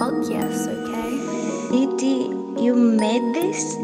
Fuck yes, okay? Didi, you made this?